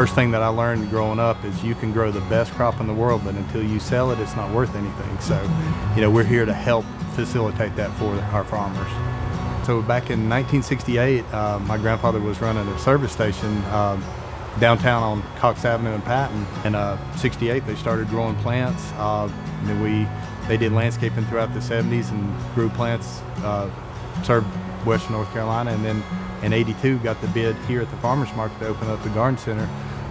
first thing that I learned growing up is you can grow the best crop in the world, but until you sell it, it's not worth anything. So, we're here to help facilitate that for our farmers. So back in 1968, my grandfather was running a service station downtown on Cox Avenue in Patton. In 68, they started growing plants. And then they did landscaping throughout the 70s and grew plants, served Western North Carolina, and then in 82 got the bid here at the farmers market to open up the garden center.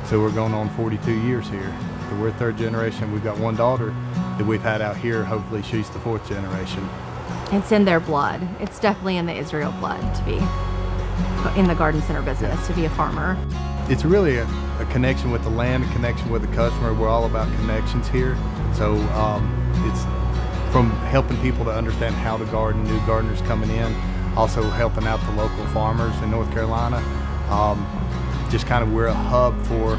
So we're going on 42 years here. So we're third generation. We've got one daughter that we've had out here. Hopefully she's the fourth generation. It's in their blood. It's definitely in the Israel blood to be in the garden center business, to be a farmer. It's really a connection with the land, a connection with the customer. We're all about connections here. So it's from helping people to understand how to garden, new gardeners coming in, also helping out the local farmers in North Carolina. Just kind of we're a hub for,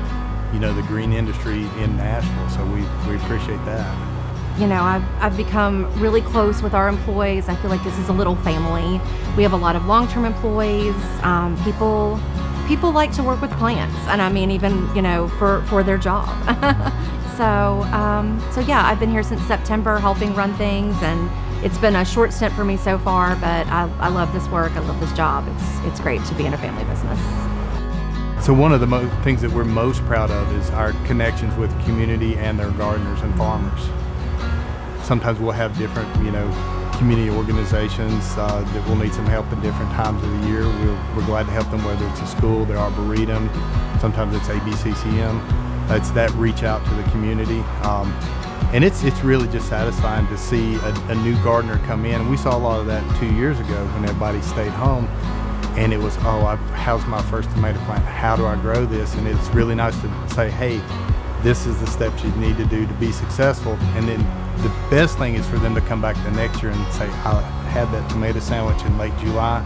the green industry in Nashville, so we appreciate that. I've become really close with our employees. I feel like this is a little family. We have a lot of long-term employees. People like to work with plants, and I mean even, for their job. So yeah, I've been here since September helping run things, and it's been a short stint for me so far, but I love this work, I love this job. It's great to be in a family business. So one of the things that we're most proud of is our connections with the community and their gardeners and farmers. Sometimes we'll have different, community organizations that will need some help in different times of the year. We're glad to help them, whether it's a school, their arboretum, sometimes it's ABCCM. It's that reach out to the community. And it's really just satisfying to see a new gardener come in. And we saw a lot of that 2 years ago when everybody stayed home. And it was, how's my first tomato plant? How do I grow this? And it's really nice to say, hey, this is the steps you need to do to be successful. And then the best thing is for them to come back the next year and say, I had that tomato sandwich in late July.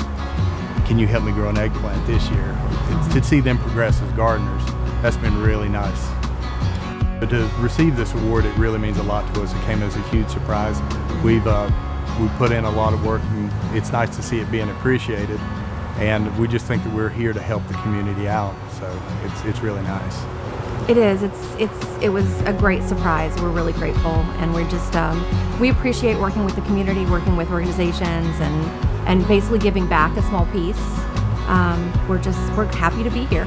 Can you help me grow an eggplant this year? It's to see them progress as gardeners, that's been really nice. But to receive this award, it really means a lot to us. It came as a huge surprise. We put in a lot of work, and it's nice to see it being appreciated. And we just think that we're here to help the community out. So it's really nice. It is. It was a great surprise. We're really grateful, and we're just we appreciate working with the community, working with organizations, and basically giving back a small piece. We're happy to be here.